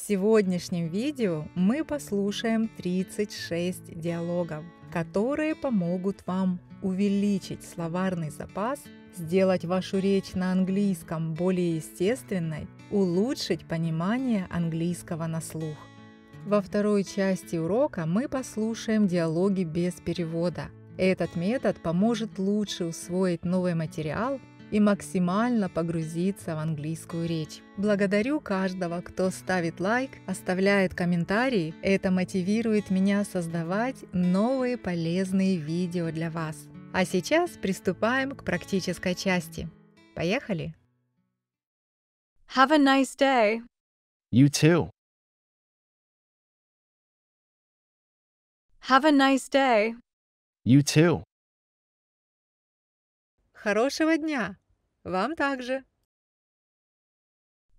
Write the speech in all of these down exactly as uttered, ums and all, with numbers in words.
В сегодняшнем видео мы послушаем тридцать шесть диалогов, которые помогут вам увеличить словарный запас, сделать вашу речь на английском более естественной, улучшить понимание английского на слух. Во второй части урока мы послушаем диалоги без перевода. Этот метод поможет лучше усвоить новый материал и максимально погрузиться в английскую речь. Благодарю каждого, кто ставит лайк, оставляет комментарии. Это мотивирует меня создавать новые полезные видео для вас. А сейчас приступаем к практической части. Поехали! Have a nice day. You too. Have a nice day. You too. Хорошего дня! Вам также.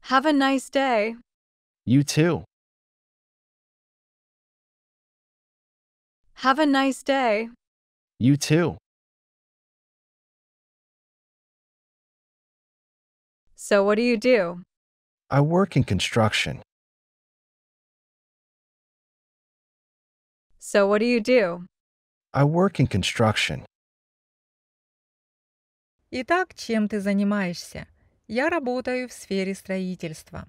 Have a nice day. You too. Have a nice day. You too. So what do you do? I work in construction. So what do you do? I work in construction. Итак, чем ты занимаешься? Я работаю в сфере строительства.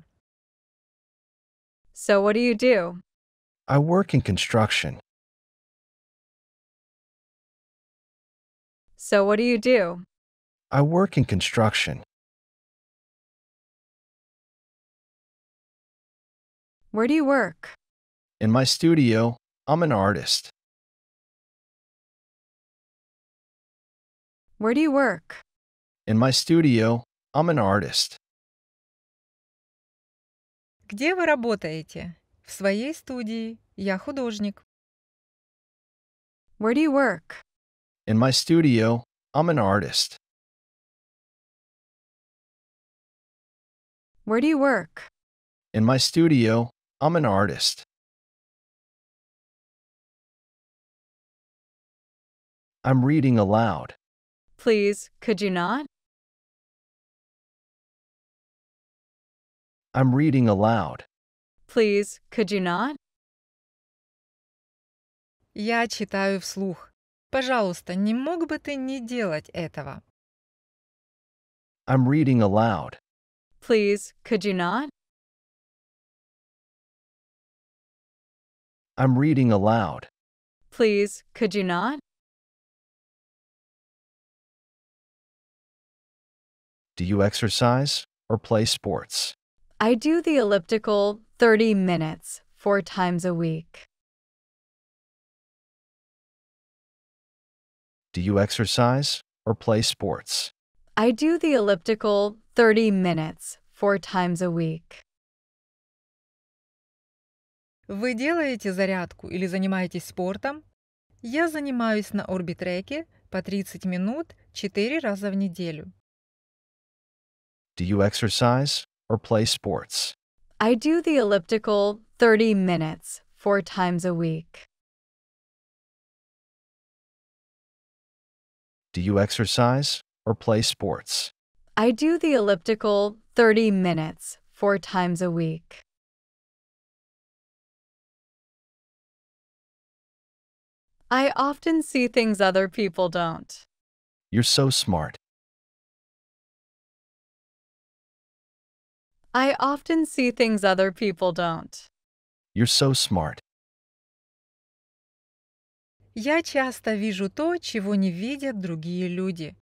So what do you do? I work in construction. So what do you do? I work in construction. Where do you work? In my studio. I'm an artist. Where do you work? In my studio. I'm an artist. Где вы работаете? В своей студии. Я художник. Where do you work? In my studio. I'm an artist. Where do you work? In my studio. I'm an artist. I'm reading aloud. Please, could you not? I'm reading aloud. Please, could you not? Я читаю вслух. Пожалуйста, не мог бы ты не делать этого? I'm reading aloud. Please, could you not? I'm reading aloud. Please, could you not? Do you exercise or play sports? I do the elliptical thirty minutes, four times a week. Do you exercise or play sports? I do the elliptical thirty minutes, four times a week. Вы делаете зарядку или занимаетесь спортом? Я занимаюсь на орбитреке по тридцать минут четыре раза в неделю. Do you exercise or play sports? I do the elliptical thirty minutes, four times a week. Do you exercise or play sports? I do the elliptical thirty minutes, four times a week. I often see things other people don't. You're so smart. I often see things other people don't. You're so smart. Я часто вижу то, чего не видят другие люди.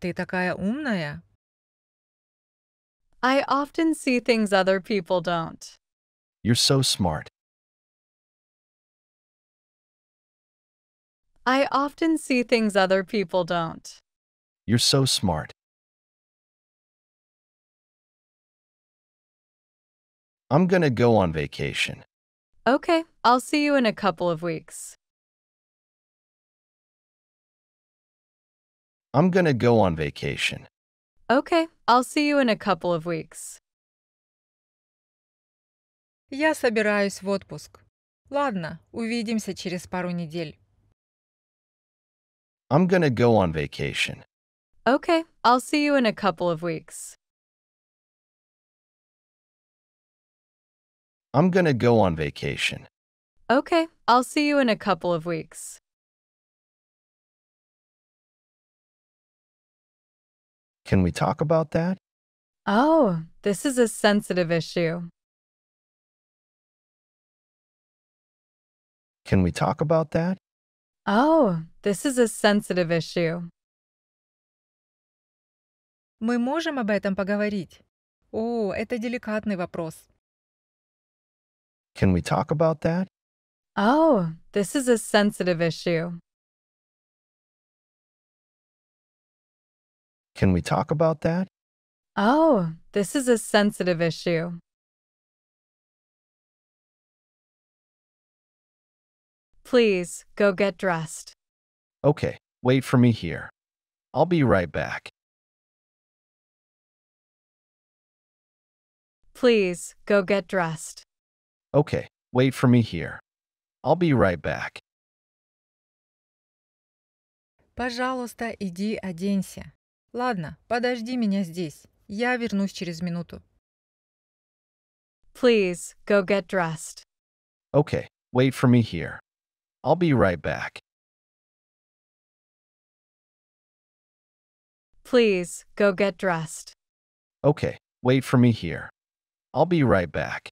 Ты такая умная. I often see things other people don't. You're so smart. I often see things other people don't. You're so smart. I'm gonna go on vacation. Okay, I'll see you in a couple of weeks. I'm gonna go on vacation. Okay, I'll see you in a couple of weeks. Я собираюсь в отпуск. Ладно, увидимся через пару недель. I'm gonna go on vacation. Okay, I'll see you in a couple of weeks. I'm going to go on vacation. Okay, I'll see you in a couple of weeks. Can we talk about that? Oh, this is a sensitive issue. Can we talk about that? Oh, this is a sensitive issue. Мы можем об этом поговорить? О, это деликатный вопрос. Can we talk about that? Oh, this is a sensitive issue. Can we talk about that? Oh, this is a sensitive issue. Please, go get dressed. Okay, wait for me here. I'll be right back. Please, go get dressed. Okay, wait for me here. I'll be right back. Пожалуйста, иди оденься. Ладно, подожди меня здесь. Я вернусь через минуту. Please, go get dressed. Okay, wait for me here. I'll be right back. Please, go get dressed. Okay, wait for me here. I'll be right back.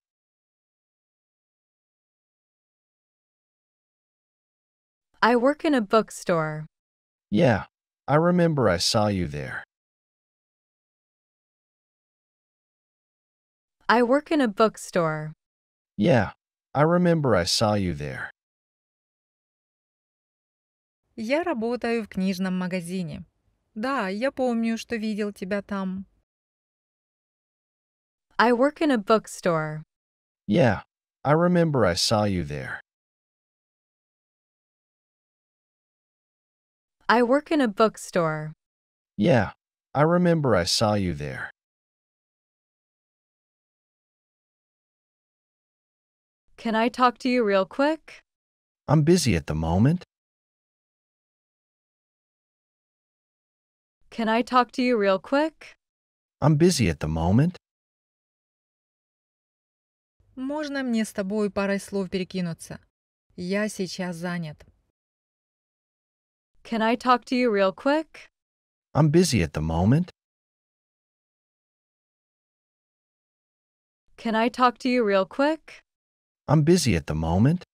I work in a bookstore. Yeah, I remember I saw you there. I work in a bookstore. Yeah, I remember I saw you there. Я работаю в книжном магазине. Да, я помню, что видел тебя там. I work in a bookstore. Yeah, I remember I saw you there. I work in a bookstore. Yeah, I remember I saw you there. Can I talk to you real quick? I'm busy at the moment. Can I talk to you real quick? I'm busy at the moment. Можно мне с тобой парой слов перекинуться? Я сейчас занят. Can I talk to you real quick? I'm busy at the moment. Can I talk to you real quick? I'm busy at the moment.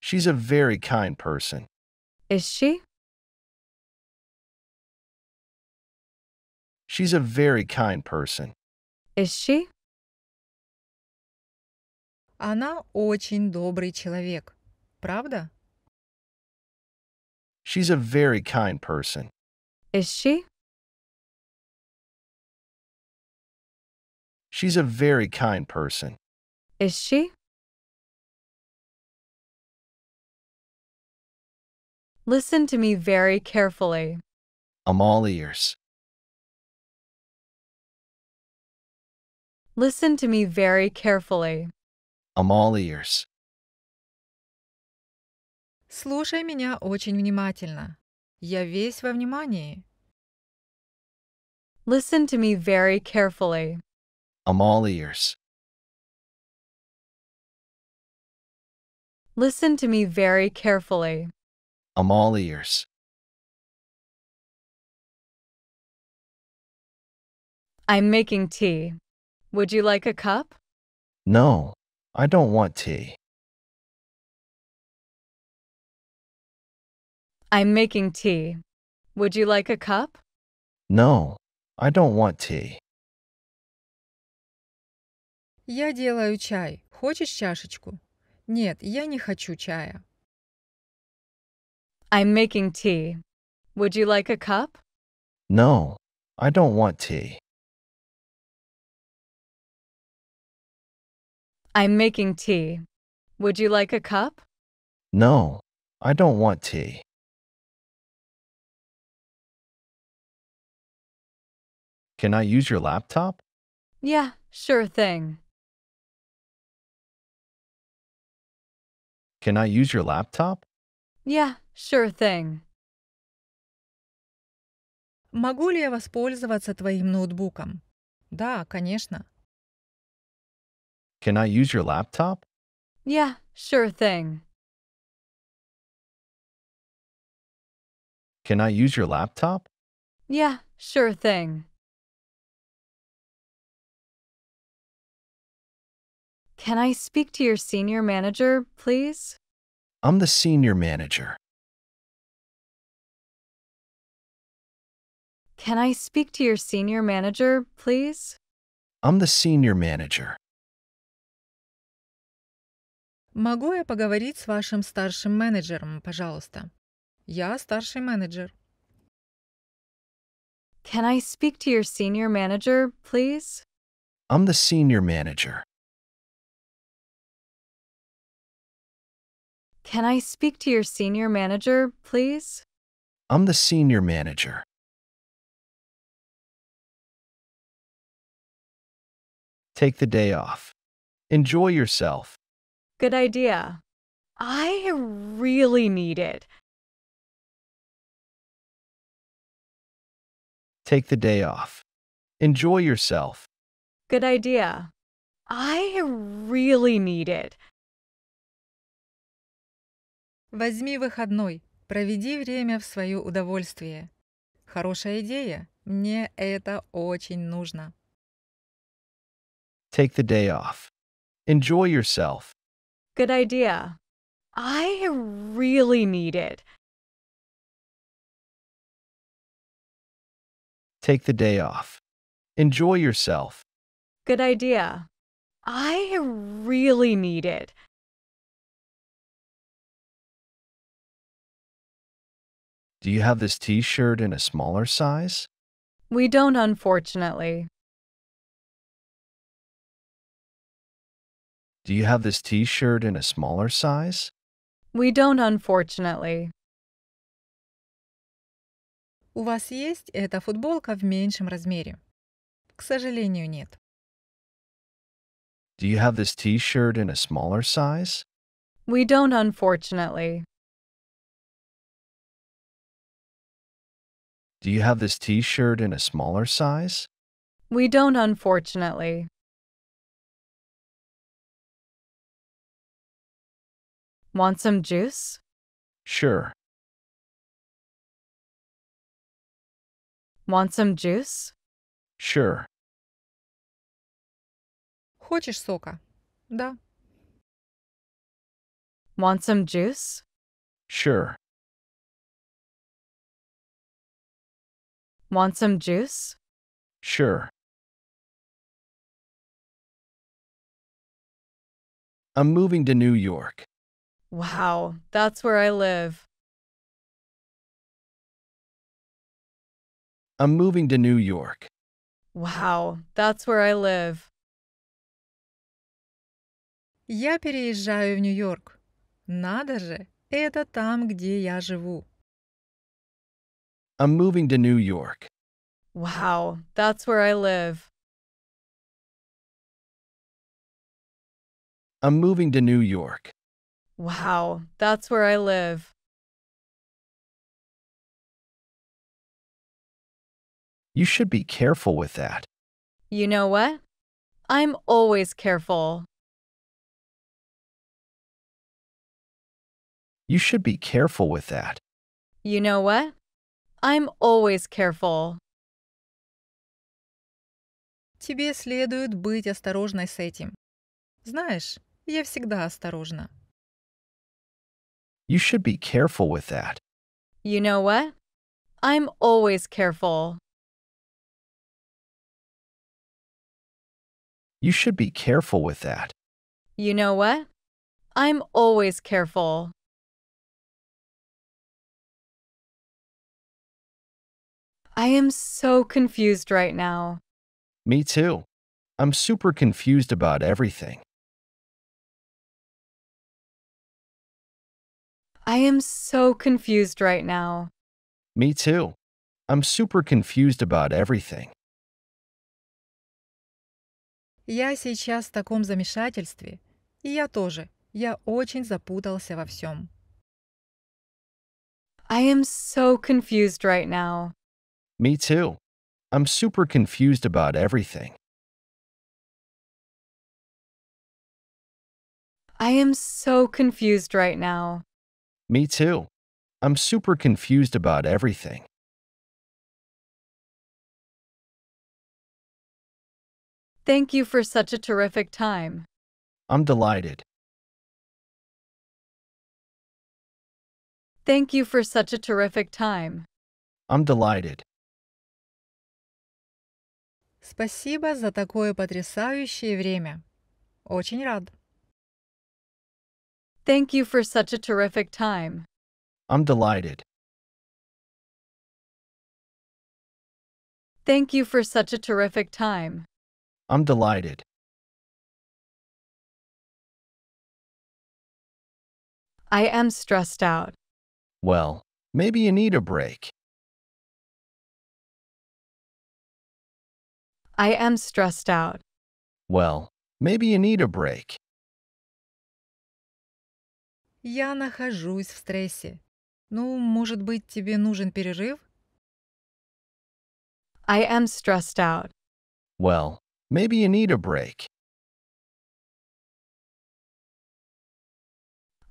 She's a very kind person. Is she? She's a very kind person. Is she? Она очень добрый человек, правда? She's a very kind person. Is she? She's a very kind person. Is she? Listen to me very carefully. I'm all ears. Listen to me very carefully. I'm all ears. Слушай меня очень внимательно. Я весь во внимании. Listen to me very carefully. I'm all ears. Listen to me very carefully. I'm all ears. I'm making tea. Would you like a cup? No. I don't want tea. I'm making tea. Would you like a cup? No, I don't want tea. Я делаю чай. Хочешь чашечку? Нет, я не хочу чая. I'm making tea. Would you like a cup? No, I don't want tea. I'm making tea. Would you like a cup? No, I don't want tea. Can I use your laptop? Yeah, sure thing. Can I use your laptop? Yeah, sure thing. Могу ли я воспользоваться твоим ноутбуком? Да, конечно. Can I use your laptop? Yeah, sure thing. Can I use your laptop? Yeah, sure thing. Can I speak to your senior manager, please? I'm the senior manager. Can I speak to your senior manager, please? I'm the senior manager. Могу я поговорить с вашим старшим менеджером, пожалуйста? Я старший менеджер. Can I speak to your senior manager, please? I'm the senior manager. Can I speak to your senior manager, please? I'm the senior manager. Take the day off. Enjoy yourself. Good idea. I really need it. Take the day off. Enjoy yourself. Good idea. I really need it. Возьми выходной. Проведи время в свое удовольствие. Хорошая идея. Мне это очень нужно. Take the day off. Enjoy yourself. Good idea. I really need it. Take the day off. Enjoy yourself. Good idea. I really need it. Do you have this t-shirt in a smaller size? We don't, unfortunately. Do you have this t-shirt in a smaller size? We don't, unfortunately. У вас есть эта футболка в меньшем размере? К сожалению, нет. Do you have this t-shirt in a smaller size? We don't, unfortunately. Do you have this t-shirt in a smaller size? We don't, unfortunately. Want some juice? Sure. Want some juice? Sure. Хочешь сока? Да. Want some juice? Sure. Want some juice? Sure. I'm moving to New York. Wow, that's where I live. I'm moving to New York. Wow, that's where I live. Я переезжаю в Нью-Йорк. Надо же, это там, где я живу. I'm moving to New York. Wow, that's where I live. I'm moving to New York. Wow, that's where I live. You should be careful with that. You know what? I'm always careful. You should be careful with that. You know what? I'm always careful. Тебе следует быть осторожной с этим. Знаешь, я всегда осторожна. You should be careful with that. You know what? I'm always careful. You should be careful with that. You know what? I'm always careful. I am so confused right now. Me too. I'm super confused about everything. I am so confused right now. Me too. I'm super confused about everything. Я сейчас в таком замешательстве. И я тоже. Я очень запутался во всем. I am so confused right now. Me too. I'm super confused about everything. I am so confused right now. Me too. I'm super confused about everything. Thank you for such a terrific time. I'm delighted. Thank you for such a terrific time. I'm delighted. Спасибо за такое потрясающее время. Очень рад. Thank you for such a terrific time. I'm delighted. Thank you for such a terrific time. I'm delighted. I am stressed out. Well, maybe you need a break. I am stressed out. Well, maybe you need a break. Я нахожусь в стрессе. Ну, может быть, тебе нужен перерыв? I am stressed out. Well, maybe you need a break.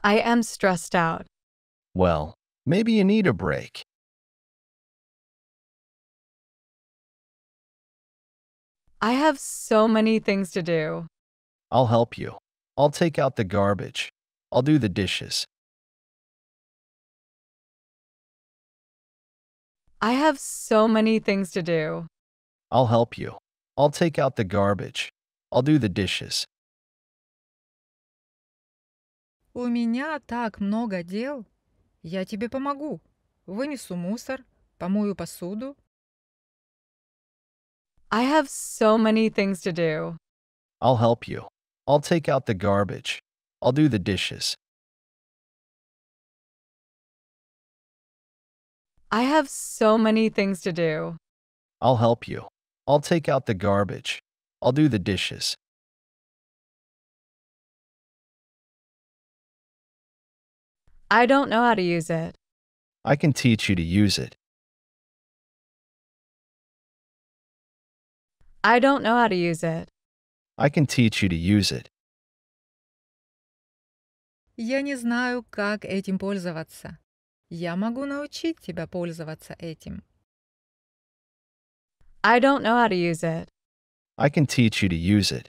I am stressed out. Well, maybe you need a break. I have so many things to do. I'll help you. I'll take out the garbage. I'll do the dishes. I have so many things to do. I'll help you. I'll take out the garbage. I'll do the dishes. У меня так много дел. Я тебе помогу. Вынесу мусор, помою посуду. I have so many things to do. I'll help you. I'll take out the garbage. I'll do the dishes. I have so many things to do. I'll help you. I'll take out the garbage. I'll do the dishes. I don't know how to use it. I can teach you to use it. I don't know how to use it. I can teach you to use it. Я не знаю, как этим пользоваться. Я могу научить тебя пользоваться этим. I don't know how to use it. I can teach you to use it.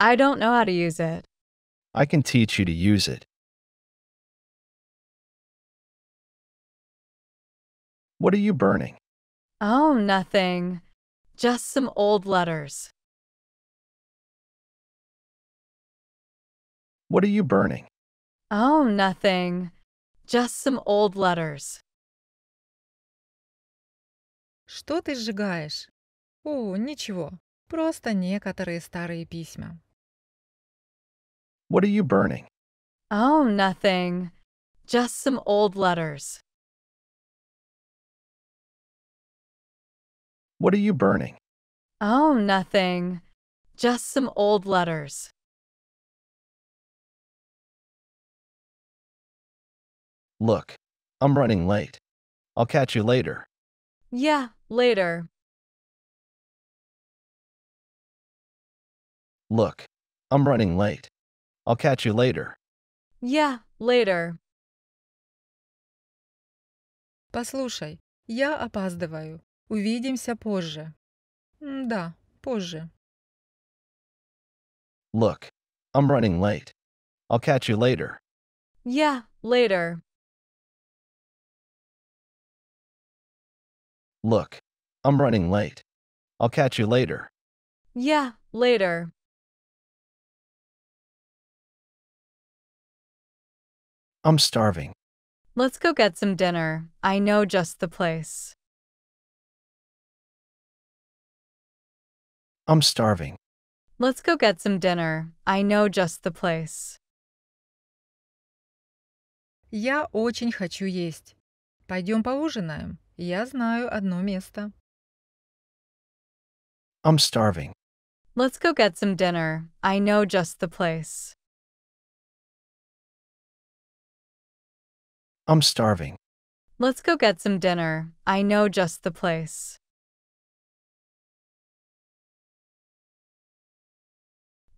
I don't know how to use it. I can teach you to use it. What are you burning? Oh, nothing. Just some old letters. What are you burning? Oh, nothing. Just some old letters. Что ты сжигаешь? О, ничего. Просто некоторые старые письма. What are you burning? Oh, nothing. Just some old letters. What are you burning? Oh, nothing. Just some old letters. Look, I'm running late. I'll catch you later. Yeah, later. Look, I'm running late. I'll catch you later. Yeah, later. Послушай, я опаздываю. Увидимся позже. Да, позже. Look, I'm running late. I'll catch you later. Yeah, later. Look, I'm running late. I'll catch you later. Yeah, later. I'm starving. Let's go get some dinner. I know just the place. I'm starving. Let's go get some dinner. I know just the place. Я очень хочу есть. Пойдем поужинаем. Я знаю одно место. I'm starving. Let's go get some dinner. I know just the place. I'm starving. Let's go get some dinner. I know just the place.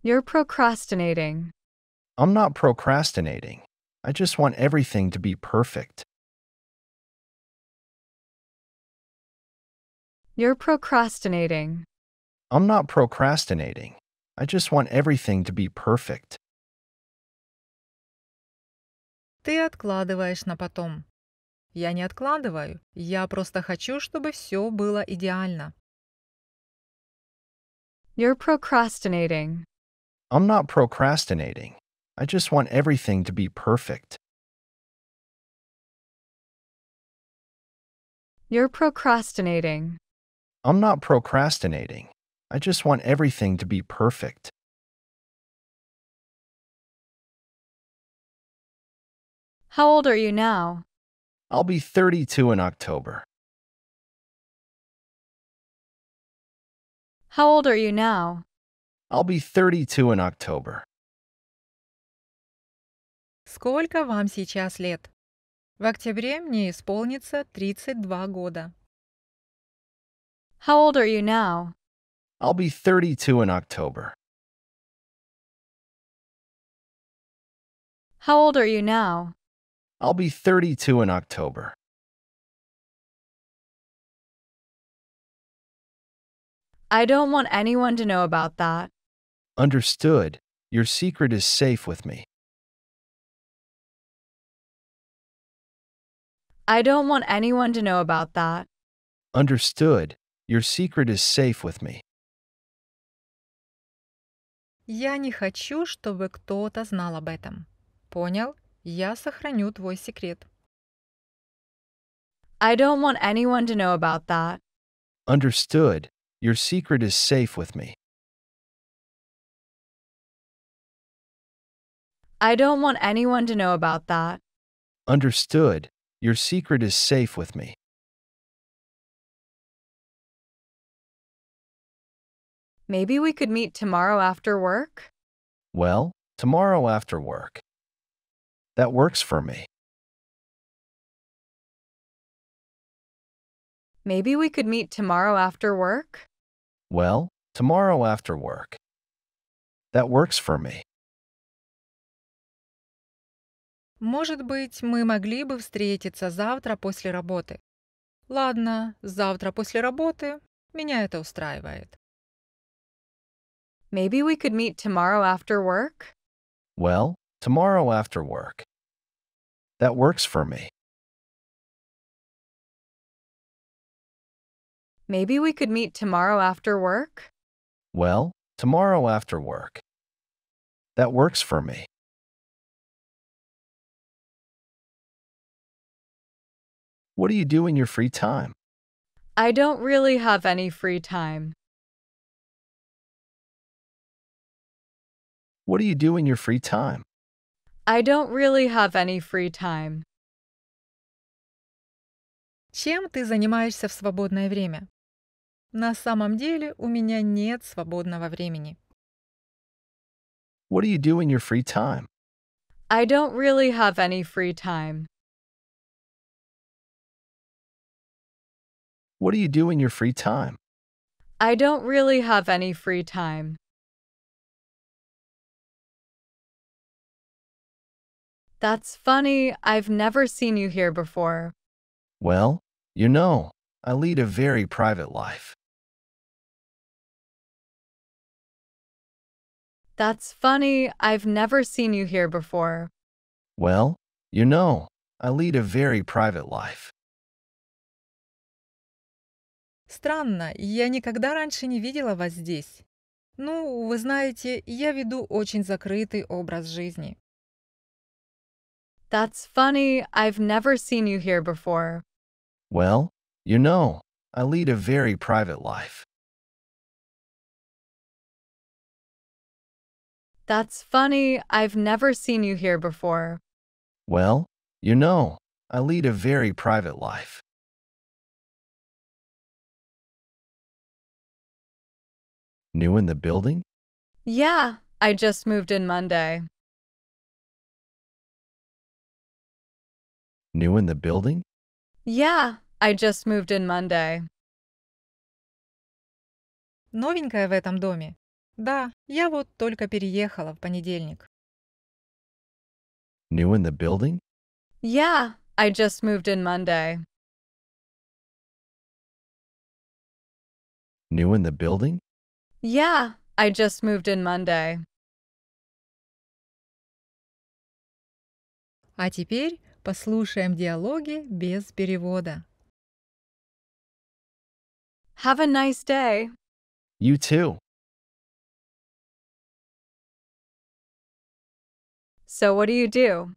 You're procrastinating. I'm not procrastinating. I just want everything to be perfect. You're procrastinating. I'm not procrastinating. I just want everything to be perfect. Ты откладываешь на потом. Я не откладываю. Я просто хочу, чтобы все было идеально. You're procrastinating. I'm not procrastinating. I just want everything to be perfect. You're procrastinating. I'm not procrastinating. I just want everything to be perfect. How old are you now? I'll be thirty-two in October. How old are you now? I'll be thirty-two in October. Сколько вам сейчас лет? В октябре мне исполнится тридцать два года. How old are you now? I'll be thirty-two in October. How old are you now? I'll be thirty-two in October. I don't want anyone to know about that. Understood. Your secret is safe with me. I don't want anyone to know about that. Understood. Your secret is safe with me. Я не хочу, чтобы кто-то знал об этом. Понял? Я сохраню твой секрет. I don't want anyone to know about that. Understood. Your secret is safe with me. I don't want anyone to know about that. Understood. Your secret is safe with me. Maybe we could meet tomorrow after work? Well, tomorrow after work. That works for me. Maybe we could meet tomorrow after work? Well, tomorrow after work. That works for me. Может быть, мы могли бы встретиться завтра после работы. Ладно, завтра после работы. Меня это устраивает. Maybe we could meet tomorrow after work? Well, tomorrow after work. That works for me. Maybe we could meet tomorrow after work? Well, tomorrow after work. That works for me. What do you do in your free time? I don't really have any free time. What do you do in your free time? I don't really have any free time. Чем ты занимаешься в свободное время? На самом деле у меня нет свободного времени. What do you do in your free time? I don't really have any free time. What do you do in your free time? I don't really have any free time. That's funny. I've never seen you here before. Well, you know, I lead a very private life. That's funny. I've never seen you here before. Well, you know, I lead a very private life. Странно, я никогда раньше не видела вас здесь. Ну, вы знаете, я веду очень закрытый образ жизни. That's funny, I've never seen you here before. Well, you know, I lead a very private life. That's funny, I've never seen you here before. Well, you know, I lead a very private life. New in the building? Yeah, I just moved in Monday. New in the building? Yeah, I just moved in Monday. Новенькая в этом доме. Да, я вот только переехала в понедельник. New in the building? Yeah, I just moved in Monday. New in the building? Yeah, I just moved in Monday. А теперь послушаем диалоги без перевода. Have a nice day. You too. So what do you do?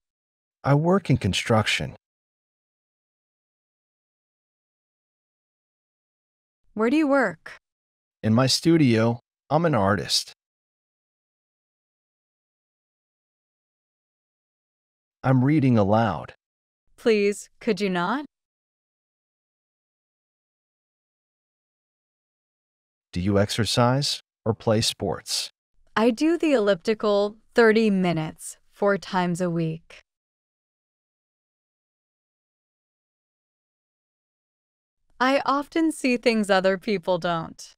I work in construction. Where do you work? In my studio. I'm an artist. I'm reading aloud. Please, could you not? Do you exercise or play sports? I do the elliptical thirty minutes, four times a week. I often see things other people don't.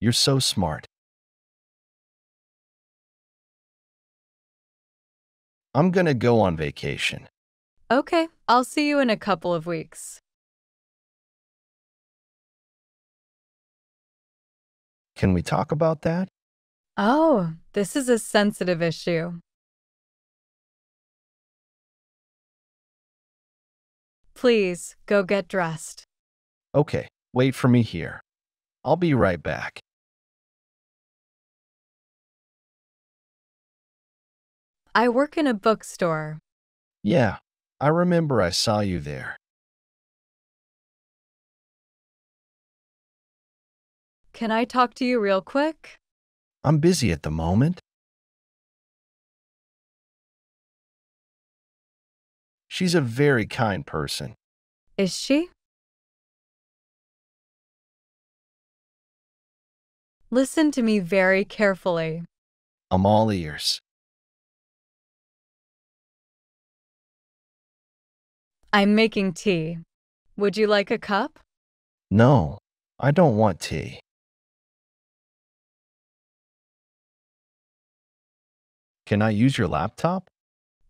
You're so smart. I'm gonna go on vacation. Okay, I'll see you in a couple of weeks. Can we talk about that? Oh, this is a sensitive issue. Please, go get dressed. Okay, wait for me here. I'll be right back. I work in a bookstore. Yeah, I remember I saw you there. Can I talk to you real quick? I'm busy at the moment. She's a very kind person. Is she? Listen to me very carefully. I'm all ears. I'm making tea. Would you like a cup? No, I don't want tea. Can I use your laptop?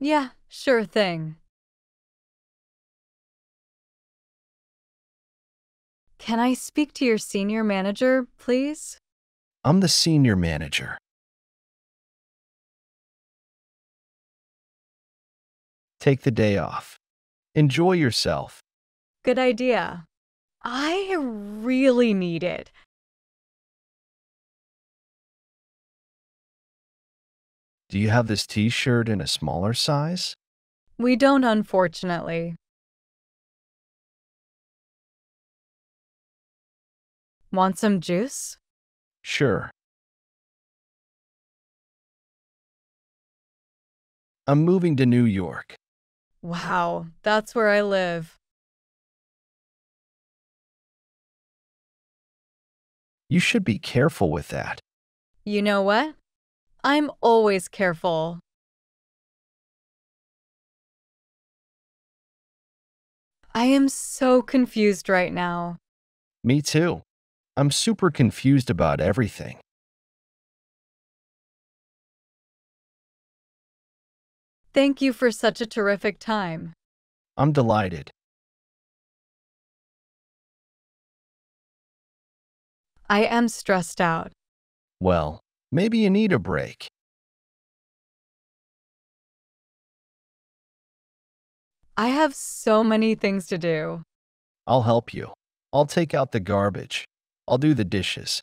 Yeah, sure thing. Can I speak to your senior manager, please? I'm the senior manager. Take the day off. Enjoy yourself. Good idea. I really need it. Do you have this t-shirt in a smaller size? We don't, unfortunately. Want some juice? Sure. I'm moving to New York. Wow, that's where I live. You should be careful with that. You know what? I'm always careful. I am so confused right now. Me too. I'm super confused about everything. Thank you for such a terrific time. I'm delighted. I am stressed out. Well, maybe you need a break. I have so many things to do. I'll help you. I'll take out the garbage. I'll do the dishes.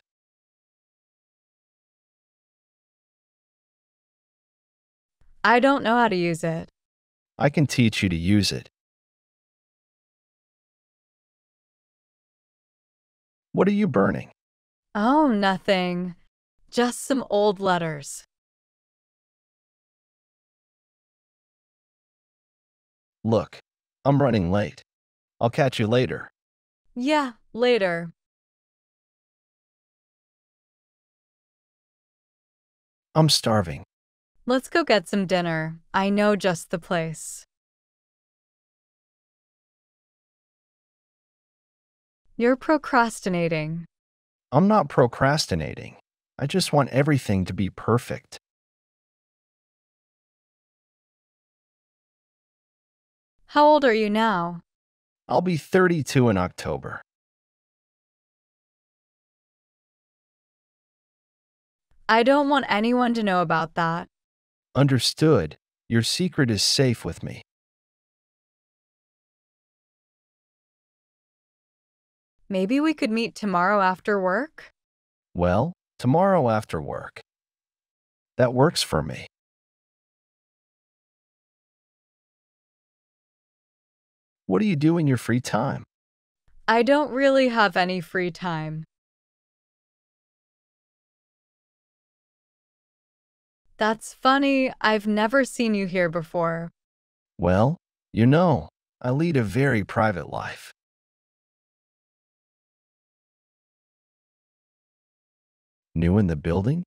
I don't know how to use it. I can teach you to use it. What are you burning? Oh, nothing. Just some old letters. Look, I'm running late. I'll catch you later. Yeah, later. I'm starving. Let's go get some dinner. I know just the place. You're procrastinating. I'm not procrastinating. I just want everything to be perfect. How old are you now? I'll be thirty-two in October. I don't want anyone to know about that. Understood. Your secret is safe with me. Maybe we could meet tomorrow after work? Well, tomorrow after work. That works for me. What do you do in your free time? I don't really have any free time. That's funny. I've never seen you here before. Well, you know, I lead a very private life. New in the building?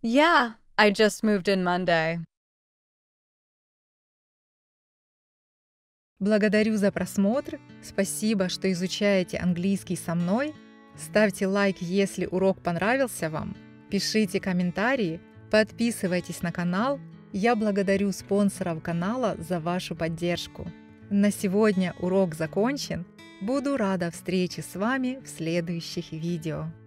Yeah, I just moved in Monday. Благодарю за просмотр. Спасибо, что изучаете английский со мной. Ставьте лайк, если урок понравился вам. Пишите комментарии. Подписывайтесь на канал. Я благодарю спонсоров канала за вашу поддержку. На сегодня урок закончен. Буду рада встрече с вами в следующих видео.